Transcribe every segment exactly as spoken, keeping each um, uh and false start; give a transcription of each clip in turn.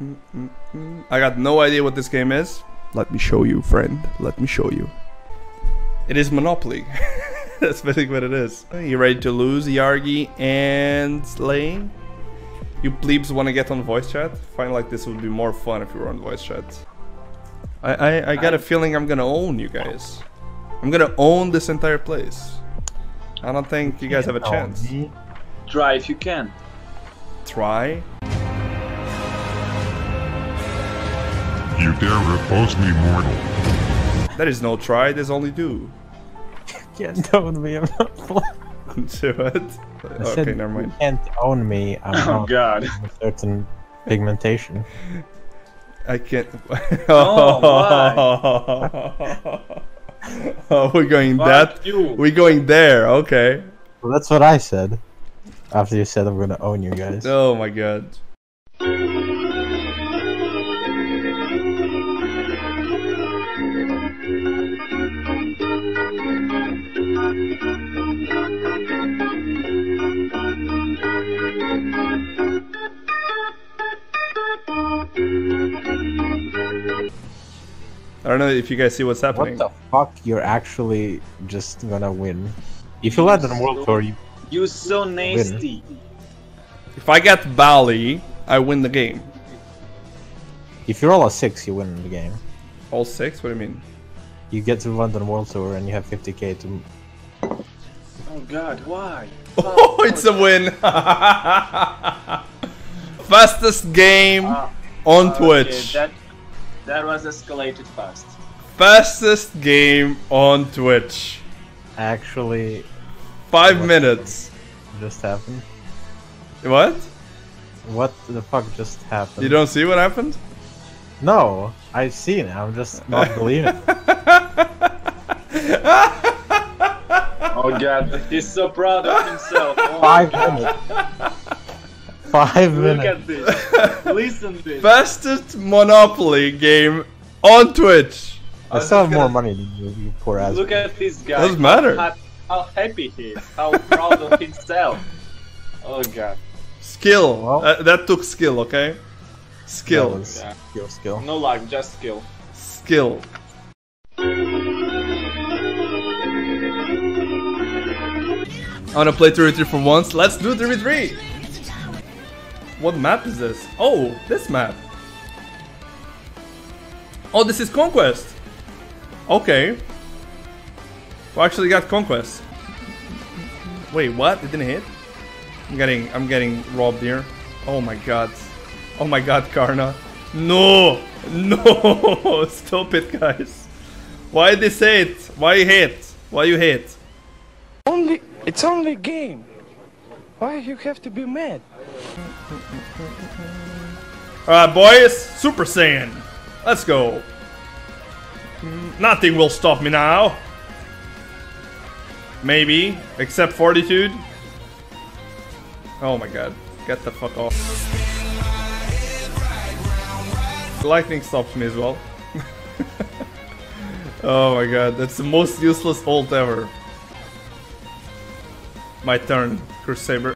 mm, mm, mm. I got no idea what this game is. Let me show you, friend. Let me show you. It is Monopoly. That's basically what it is. You ready to lose, Yargi and Slane? You plebs want to get on voice chat? I find like this would be more fun if you were on voice chat. I, I, I got a feeling I'm gonna own you guys. I'm gonna own this entire place. I don't think you guys have a chance. Try if you can. Try? You dare repose me, mortal. That is no try, there's only do. Yes, that would be a mouthful. What? I okay, said, never mind. You can't own me. I'm oh, God. A certain pigmentation. I can't. Oh, why? Oh, we're going Fuck that. You. We're going there. Okay. Well, that's what I said. After you said I'm gonna own you guys. Oh my God. I don't know if you guys see what's happening. What the fuck? You're actually just gonna win. If you land on World Tour, you You're so nasty. Win. If I get Bali, I win the game. If you roll a six, you win the game. All six? What do you mean? You get to London World Tour and you have fifty K to... Oh God, why? Oh, oh it's God. A win! Fastest game ah, on okay, Twitch. That... That was escalated fast. Fastest game on Twitch. Actually... Five minutes. Just happened. What? What the fuck just happened? You don't see what happened? No, I see it. I'm just not believing it. Oh God, he's so proud of himself. Oh Five minutes. Five minutes. Look at this. Listen to this. Fastest Monopoly game on Twitch. I, I still have more money than you, you poor ass. Look at this guy. Doesn't matter. How, how happy he is. How proud of himself. Oh God. Skill. Well, uh, that took skill, okay? Skill. Yeah. Skill, skill. No luck, just skill. Skill. I wanna play three v three for once. Let's do three v three. What map is this? Oh, this map. Oh, this is Conquest. Okay. We actually got Conquest. Wait, what? It didn't hit? I'm getting, I'm getting robbed here. Oh my God. Oh my God, Karna. No, no. Stop it, guys. Why they say it? Why you hate? Why you hate? Only, it's only a game. Why you have to be mad? Alright boys, Super Saiyan! Let's go! Nothing will stop me now! Maybe, except fortitude. Oh my God, get the fuck off. Lightning stops me as well. Oh my God, that's the most useless ult ever. My turn, Crusader.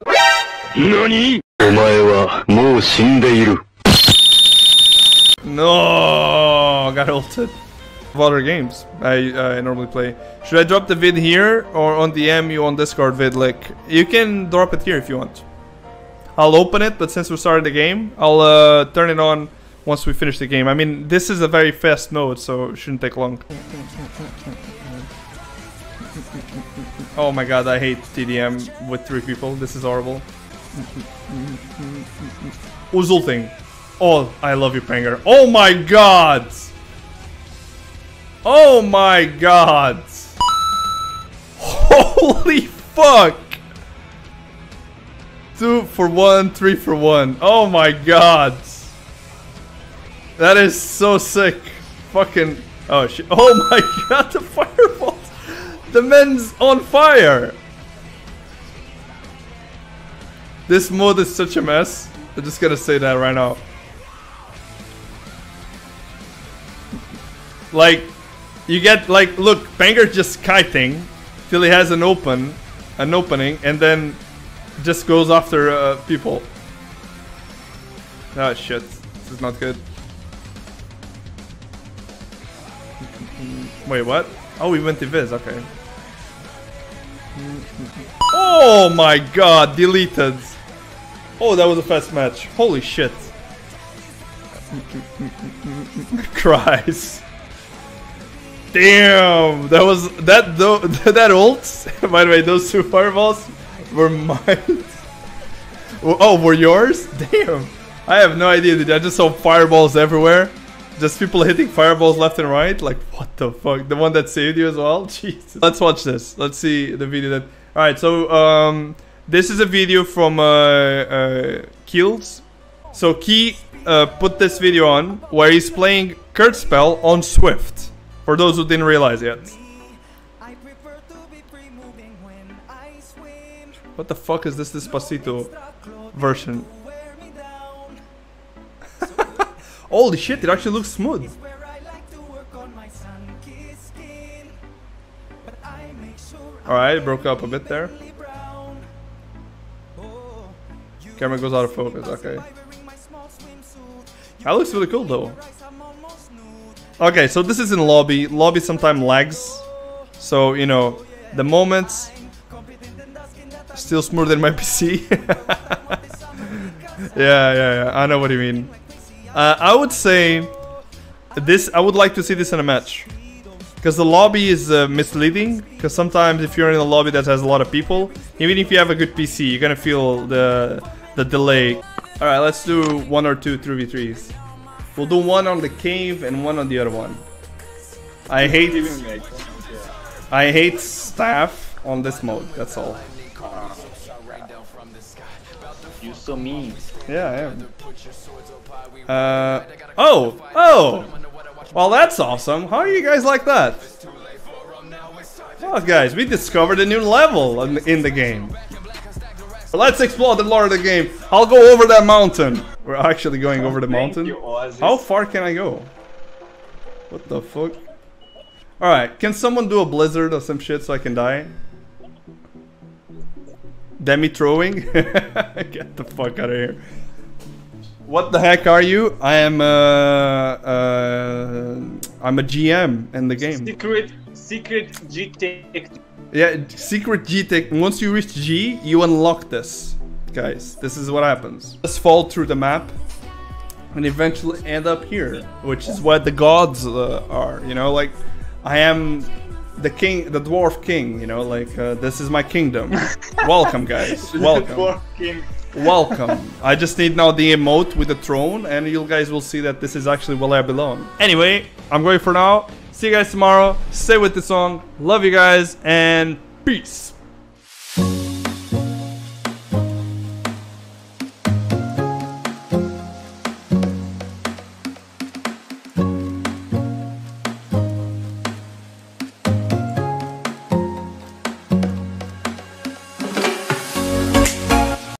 NANI?! No, got ulted. Other games I, I normally play. Should I drop the vid here or on the M U on Discord vid? Like, you can drop it here if you want. I'll open it, but since we started the game, I'll uh, turn it on once we finish the game. I mean, this is a very fast mode, so it shouldn't take long. Oh my God, I hate T D M with three people. This is horrible. Uzulting. Oh, I love you, Panger. Oh my God! Oh my God! Holy fuck! Two for one, three for one. Oh my God! That is so sick. Fucking. Oh shit. Oh my God, the fireball! The men's on fire! This mod is such a mess. I'm just gonna say that right now. Like, you get, like, look, Banger's just kiting till he has an open, an opening, and then just goes after uh, people. Oh shit. This is not good. Wait, what? Oh, we went to Viz, okay. Oh my god, deleted. Oh, that was a fast match. Holy shit. Christ. Damn, that was that though that ult. By the way, those two fireballs were mine. Oh, were yours? Damn, I have no idea. Dude. I just saw fireballs everywhere. Just people hitting fireballs left and right. Like, what the fuck? The one that saved you as well? Jesus. Let's watch this. Let's see the video. That. All right. So um, this is a video from uh, uh, Kiels. So Key uh, put this video on where he's playing Kurtzpel on Swift. For those who didn't realize yet. What the fuck is this Despacito version? Holy shit, it actually looks smooth. Alright, broke up a bit there. Camera goes out of focus, okay. That looks really cool though. Okay, so this is in lobby. Lobby sometimes lags. So, you know, the moments... Still smoother than my P C. yeah, yeah, yeah. I know what you mean. Uh, I would say... this. I would like to see this in a match. Because the lobby is uh, misleading. Because sometimes if you're in a lobby that has a lot of people... Even if you have a good P C, you're gonna feel the, the delay. Alright, let's do one or two three v threes. We'll do one on the cave and one on the other one. I hate... I hate staff on this mode, that's all. You're so mean. Yeah, I am. Uh, oh! Oh! Well, that's awesome. How are you guys like that? Well, guys, we discovered a new level in the, in the game. Let's explore the lore of the game. I'll go over that mountain. We're actually going over the mountain. How far can I go? What the fuck? Alright, can someone do a blizzard or some shit so I can die? Demi throwing? Get the fuck out of here. What the heck are you? I am uh, uh, I'm a G M in the game. Secret, secret G-Tech. Yeah, secret G-Tech. Once you reach G, you unlock this. Guys, this is what happens. Just fall through the map and eventually end up here, which is what the gods uh, are, you know, like I am the king, the dwarf king, you know, like uh, this is my kingdom. Welcome guys, welcome. Dwarf king. Welcome. I just need now the emote with the throne and you guys will see that this is actually where I belong. Anyway, I'm going for now. See you guys tomorrow. Stay with the song. Love you guys and peace.